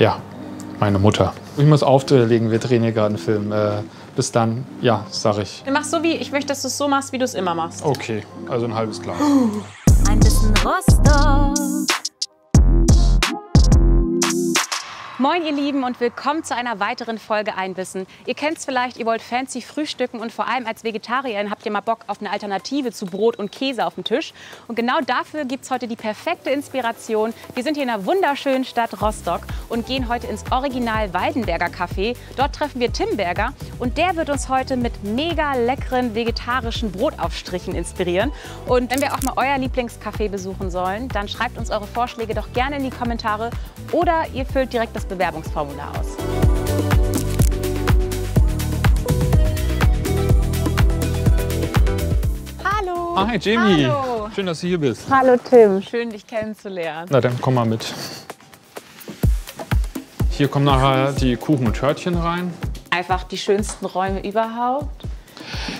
Ja, meine Mutter. Ich muss auflegen, wir drehen hier gerade einen Film. Bis dann, ja, sag ich. Du machst so wie, ich möchte, dass du es so machst, wie du es immer machst. Okay, also ein halbes Glas. Ein bisschen Rostock. Moin ihr Lieben und willkommen zu einer weiteren Folge Einbissen. Ihr kennt es vielleicht, ihr wollt fancy frühstücken und vor allem als Vegetarierin habt ihr mal Bock auf eine Alternative zu Brot und Käse auf dem Tisch. Und genau dafür gibt es heute die perfekte Inspiration. Wir sind hier in der wunderschönen Stadt Rostock und gehen heute ins Original Waldenberger Café. Dort treffen wir Tim Berger und der wird uns heute mit mega leckeren vegetarischen Brotaufstrichen inspirieren. Und wenn wir auch mal euer Lieblingscafé besuchen sollen, dann schreibt uns eure Vorschläge doch gerne in die Kommentare oder ihr füllt direkt das Bewerbungsformular aus. Hallo! Hi Jamie! Hallo. Schön, dass du hier bist. Hallo Tim, schön dich kennenzulernen. Na dann komm mal mit. Hier kommen nachher die Kuchen und Törtchen rein. Einfach die schönsten Räume überhaupt.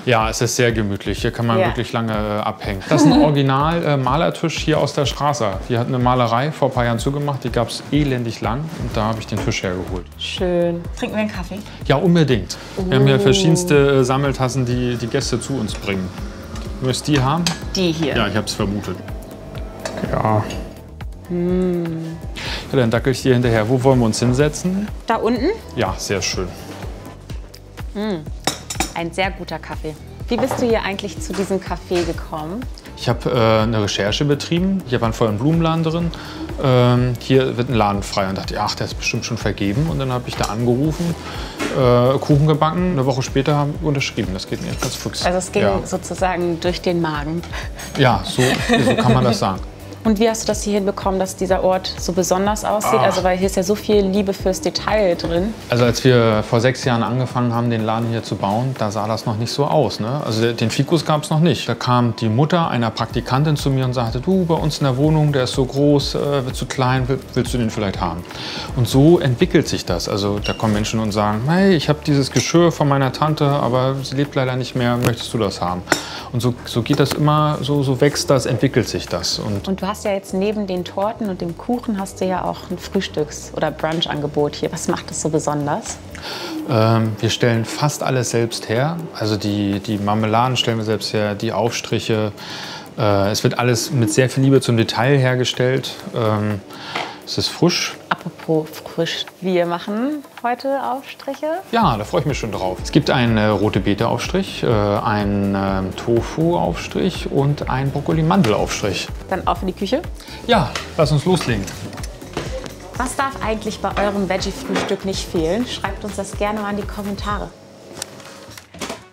Ja, es ist sehr gemütlich. Hier kann man wirklich lange abhängen. Das ist ein Original-Malertisch hier aus der Straße. Die hat eine Malerei vor ein paar Jahren zugemacht. Die gab es elendig lang und da habe ich den Tisch hergeholt. Schön. Trinken wir einen Kaffee? Ja, unbedingt. Wir haben ja verschiedenste Sammeltassen, die die Gäste zu uns bringen. Möchtest du die haben? Die hier? Ja, ich habe es vermutet. Ja. Ja, dann dackel ich dir hinterher. Wo wollen wir uns hinsetzen? Da unten? Ja, sehr schön. Ein sehr guter Kaffee. Wie bist du hier eigentlich zu diesem Kaffee gekommen? Ich habe eine Recherche betrieben. Hier waren vorher ein Blumenladen drin. Hier wird ein Laden frei und dachte, ach, der ist bestimmt schon vergeben. Und dann habe ich da angerufen, Kuchen gebacken. Eine Woche später haben wir unterschrieben. Das geht mir ganz fix. Also es ging sozusagen durch den Magen. Ja, so kann man das sagen. Und wie hast du das hier hinbekommen, dass dieser Ort so besonders aussieht? Ach. Also weil hier ist ja so viel Liebe fürs Detail drin. Also als wir vor 6 Jahren angefangen haben, den Laden hier zu bauen, da sah das noch nicht so aus. Ne? Also den Fikus gab es noch nicht. Da kam die Mutter einer Praktikantin zu mir und sagte, du, bei uns in der Wohnung, der ist so groß, wird zu klein, willst du den vielleicht haben? Und so entwickelt sich das. Also da kommen Menschen und sagen, hey, ich habe dieses Geschirr von meiner Tante, aber sie lebt leider nicht mehr, möchtest du das haben? Und so geht das immer, so wächst das, entwickelt sich das. Und du hast ja jetzt neben den Torten und dem Kuchen hast du ja auch ein Frühstücks- oder Brunch-Angebot hier. Was macht das so besonders? Wir stellen fast alles selbst her. Also die Marmeladen stellen wir selbst her, die Aufstriche. Es wird alles mit sehr viel Liebe zum Detail hergestellt. Es ist frisch. Apropos frisch. Wir machen heute Aufstriche. Ja, da freue ich mich schon drauf. Es gibt einen Rote-Beete-Aufstrich, einen Tofu-Aufstrich und einen Brokkoli-Mandel-Aufstrich. Dann auf in die Küche? Ja, lass uns loslegen. Was darf eigentlich bei eurem Veggie-Frühstück nicht fehlen? Schreibt uns das gerne mal in die Kommentare.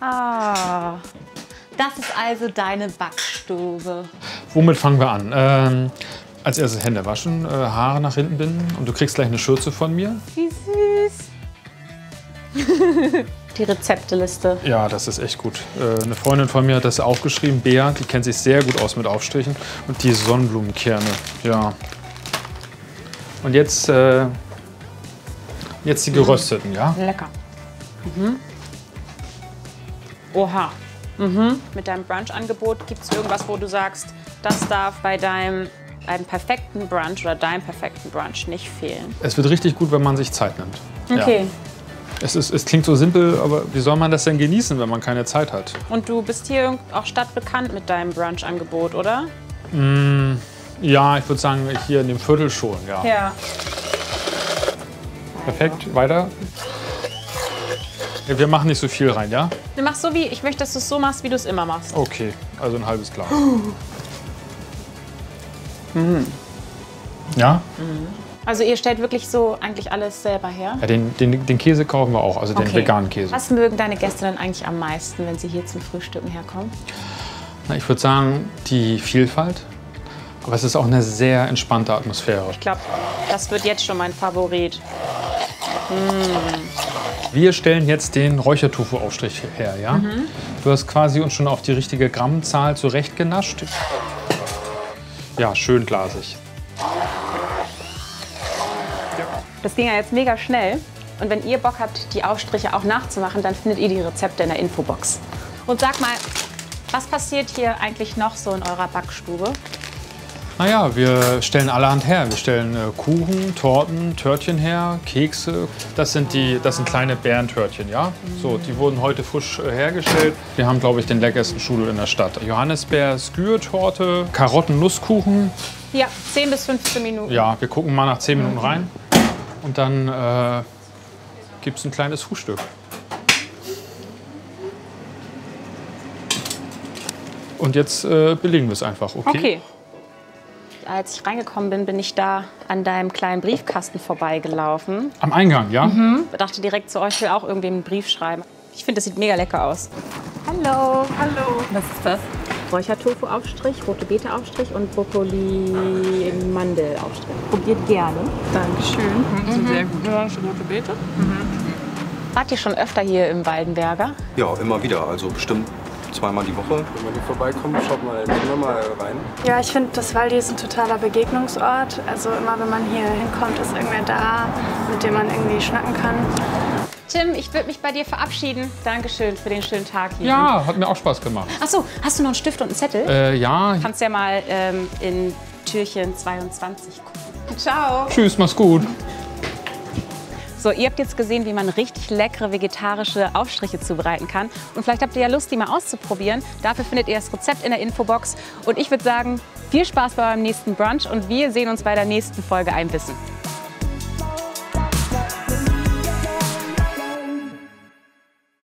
Ah, das ist also deine Backstube. Womit fangen wir an? Als erstes Hände waschen, Haare nach hinten binden und du kriegst gleich eine Schürze von mir. Wie süß! Die Rezepteliste. Ja, das ist echt gut. Eine Freundin von mir hat das aufgeschrieben, Bea, die kennt sich sehr gut aus mit Aufstrichen. Und die Sonnenblumenkerne, ja. Und jetzt die gerösteten, ja? Lecker. Oha. Mit deinem Brunch-Angebot gibt es irgendwas, wo du sagst, das darf bei deinem perfekten Brunch oder deinem perfekten Brunch nicht fehlen. Es wird richtig gut, wenn man sich Zeit nimmt. Okay. Ja. Es klingt so simpel, aber wie soll man das denn genießen, wenn man keine Zeit hat? Und du bist hier auch stadtbekannt mit deinem Brunch-Angebot, oder? Ja, ich würde sagen, hier in dem Viertel schon, ja. Ja. Perfekt, also. Weiter. Wir machen nicht so viel rein, ja? Du machst so wie, ich möchte, dass du es so machst, wie du es immer machst. Okay, also ein halbes Glas. Ja? Also ihr stellt wirklich so eigentlich alles selber her? Ja, den Käse kaufen wir auch, also den veganen Käse. Was mögen deine Gäste denn eigentlich am meisten, wenn sie hier zum Frühstücken herkommen? Na, ich würde sagen, die Vielfalt. Aber es ist auch eine sehr entspannte Atmosphäre. Ich glaube, das wird jetzt schon mein Favorit. Wir stellen jetzt den Räuchertofu-Aufstrich her, ja? Du hast quasi uns schon auf die richtige Grammzahl zurechtgenascht. Ja, schön glasig. Das ging ja jetzt mega schnell. Und wenn ihr Bock habt, die Aufstriche auch nachzumachen, dann findet ihr die Rezepte in der Infobox. Und sag mal, was passiert hier eigentlich noch so in eurer Backstube? Naja, wir stellen allerhand her. Wir stellen Kuchen, Torten, Törtchen her, Kekse. Das sind kleine Bärentörtchen, ja? So, die wurden heute frisch hergestellt. Wir haben, glaube ich, den leckersten Schudel in der Stadt. Johannisbeer-Skür-Torte, Karotten-Nusskuchen. Ja, 10 bis 15 Minuten. Ja, wir gucken mal nach 10 Minuten rein. Und dann gibt es ein kleines Frühstück. Und jetzt belegen wir es einfach, okay? Okay. Als ich reingekommen bin, bin ich da an deinem kleinen Briefkasten vorbeigelaufen. Am Eingang, ja? Mhm. Ich dachte direkt so, ich will auch irgendwem einen Brief schreiben. Ich finde, das sieht mega lecker aus. Hallo. Hallo. Was ist das? Räuchertofu-Aufstrich, rote Beete-Aufstrich und Brokkoli-Mandel-Aufstrich. Probiert gerne. Dankeschön. Das sind sehr gute orange rote Beete. Wart ihr schon öfter hier im Waldenberger? Ja, immer wieder. Also bestimmt zweimal die Woche. Wenn man hier vorbeikommt, schaut mal immer rein. Ja, ich finde, das Waldi ist ein totaler Begegnungsort. Also immer, wenn man hier hinkommt, ist irgendwer da, mit dem man irgendwie schnacken kann. Tim, ich würde mich bei dir verabschieden. Dankeschön für den schönen Tag hier. Ja, hat mir auch Spaß gemacht. Ach so, hast du noch einen Stift und einen Zettel? Ja. Du kannst ja mal in Türchen 22 gucken. Ciao. Tschüss, mach's gut. So, ihr habt jetzt gesehen, wie man richtig leckere vegetarische Aufstriche zubereiten kann. Und vielleicht habt ihr ja Lust, die mal auszuprobieren. Dafür findet ihr das Rezept in der Infobox. Und ich würde sagen, viel Spaß bei eurem nächsten Brunch und wir sehen uns bei der nächsten Folge Ein Bissen.